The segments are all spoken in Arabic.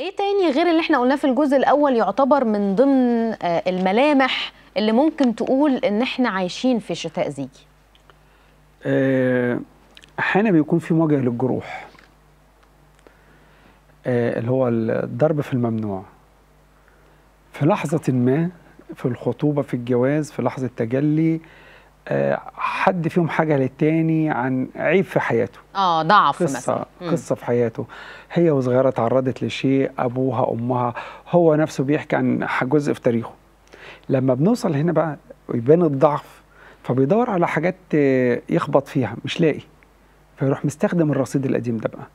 ايه تاني غير اللي احنا قلناه في الجزء الاول يعتبر من ضمن الملامح اللي ممكن تقول ان احنا عايشين في شتاء زيجي؟ احيانا بيكون في موجه للجروح، اللي هو الضرب في الممنوع. في لحظه ما، في الخطوبه، في الجواز، في لحظه تجلي، حد فيهم حاجه للتاني عن عيب في حياته، ضعف مثلا، قصه في حياته، هي وصغيره تعرضت لشيء، ابوها، امها، هو نفسه بيحكي عن جزء في تاريخه. لما بنوصل هنا بقى ويبان الضعف، فبيدور على حاجات يخبط فيها، مش لاقي، فيروح مستخدم الرصيد القديم ده بقى،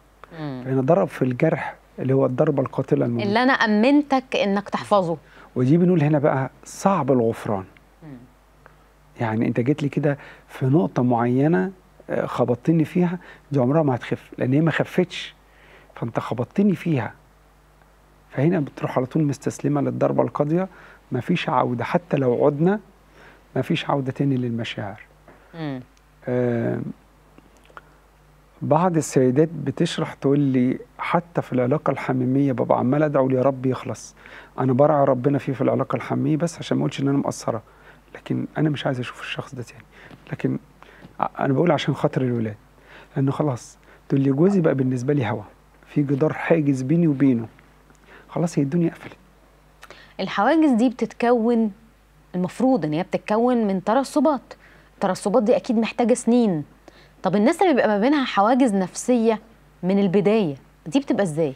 فهنا ضرب في الجرح، اللي هو الضربه القاتله الممكن. اللي انا امنتك انك تحفظه، ودي بنقول هنا بقى صعب الغفران. يعني انت جيت لي كده في نقطه معينه خبطتني فيها، دي عمرها ما هتخف، لان هي ما خفتش، فانت خبطتني فيها، فهنا بتروح على طول مستسلمه للضربه القاضيه، ما فيش عوده، حتى لو عدنا ما فيش عوده تاني للمشاعر. بعض السيدات بتشرح تقول لي حتى في العلاقه الحميميه ببقى عمال ادعو يا رب يخلص، انا برعى ربنا فيه في العلاقه الحميميه بس عشان ما اقولش ان انا مقصره، لكن انا مش عايز اشوف الشخص ده تاني، لكن انا بقول عشان خاطر الولاد، لانه خلاص. تقول لي جوزي بقى بالنسبه لي هوا، في جدار حاجز بيني وبينه، خلاص هي الدنيا قفلت. الحواجز دي بتتكون، المفروض ان هي بتتكون من ترسبات، الترسبات دي اكيد محتاجه سنين. طب الناس اللي بيبقى ما بينها حواجز نفسيه من البدايه دي بتبقى ازاي؟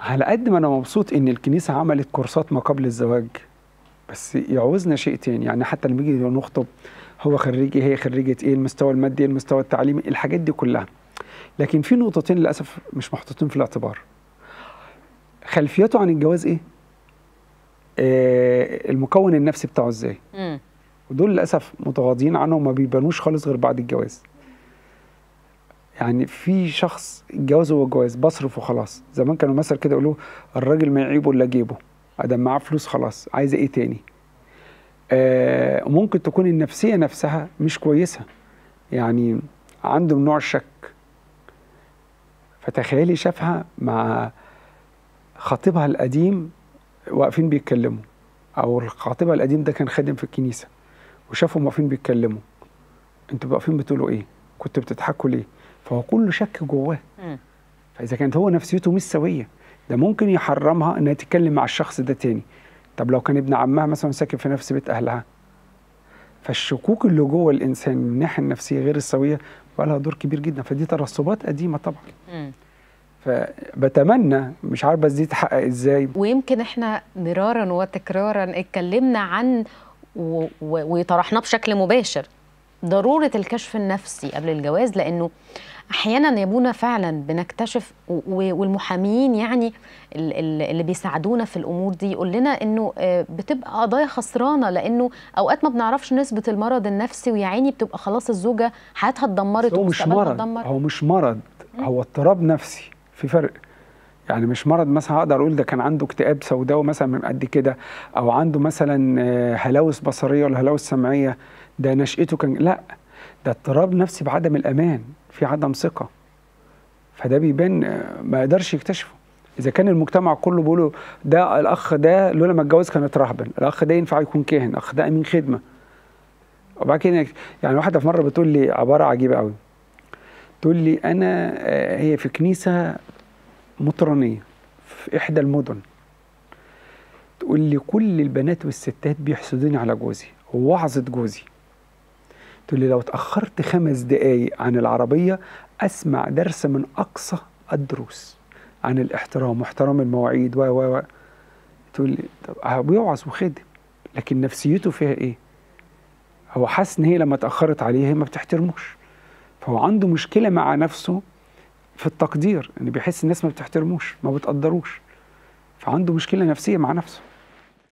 على قد ما انا مبسوط ان الكنيسه عملت كورسات ما قبل الزواج، بس يعوزنا شيء تاني. يعني حتى لما نيجي نخطب، هو خريج ايه، هي خريجه ايه، المستوى المادي، المستوى التعليمي، الحاجات دي كلها. لكن في نقطتين للاسف مش محطوطين في الاعتبار. خلفيته عن الجواز ايه؟ المكون النفسي بتاعه ازاي؟ ودول للاسف متغاضين عنهم، ما بيبانوش خالص غير بعد الجواز. يعني في شخص الجواز هو الجواز، بصرف وخلاص. زمان كانوا مثل كده يقولوا الراجل ما يعيبه الا جيبه، ادام معاه فلوس خلاص، عايزه ايه تاني؟ ممكن تكون النفسيه نفسها مش كويسه، يعني عنده نوع الشك. فتخيلي شافها مع خطيبها القديم واقفين بيتكلموا، او الخطيبها القديم ده كان خادم في الكنيسه، وشافهم واقفين بيتكلموا، انتوا واقفين بتقولوا ايه؟ كنتوا بتضحكوا ليه؟ فهو كله شك جواه. فاذا كانت هو نفسيته مش سويه، ده ممكن يحرمها انها تتكلم مع الشخص ده تاني. طب لو كان ابن عمها مثلا ساكن في نفس بيت اهلها، فالشكوك اللي جوه الانسان من الناحيه النفسيه غير السويه بقى لها دور كبير جدا، فدي ترسبات قديمه طبعا. فبتمنى، مش عارف بس دي تتحقق ازاي. ويمكن احنا مرارا وتكرارا اتكلمنا عن وطرحناه بشكل مباشر، ضروره الكشف النفسي قبل الجواز، لانه احيانا يبونا فعلا بنكتشف، والمحامين يعني اللي بيساعدونا في الامور دي يقول لنا انه بتبقى قضايا خسرانه، لانه اوقات ما بنعرفش نسبه المرض النفسي، ويا عيني بتبقى خلاص الزوجه حياتها اتدمرت ومستقبلها اتدمر. هو مش مرض، هو اضطراب نفسي، في فرق. يعني مش مرض مثلا اقدر اقول ده كان عنده اكتئاب سوداوي مثلا من قد كده، او عنده مثلا هلاوس بصريه ولا هلاوس سمعيه، ده نشأته كان، لا، ده اضطراب نفسي بعدم الامان، في عدم ثقه، فده بيبان ما يقدرش يكتشفه. اذا كان المجتمع كله بيقولوا ده الاخ ده لولا ما اتجوز كان اترهبن، الاخ ده ينفع يكون كاهن، الاخ ده امين خدمه. وبعد كده يعني واحده في مره بتقول لي عباره عجيبه قوي، تقول لي انا هي في كنيسه مطرانيه في احدى المدن، تقول لي كل البنات والستات بيحسدوني على جوزي ووعظه جوزي، تقول لي لو اتأخرت 5 دقايق عن العربية أسمع درس من أقصى الدروس عن الاحترام واحترام المواعيد و تقول لي طب بيوعظ وخدم، لكن نفسيته فيها إيه؟ هو حاسس إن هي لما اتأخرت عليه هي ما بتحترموش، فهو عنده مشكلة مع نفسه في التقدير، إن يعني بيحس الناس ما بتحترموش، ما بتقدروش، فعنده مشكلة نفسية مع نفسه.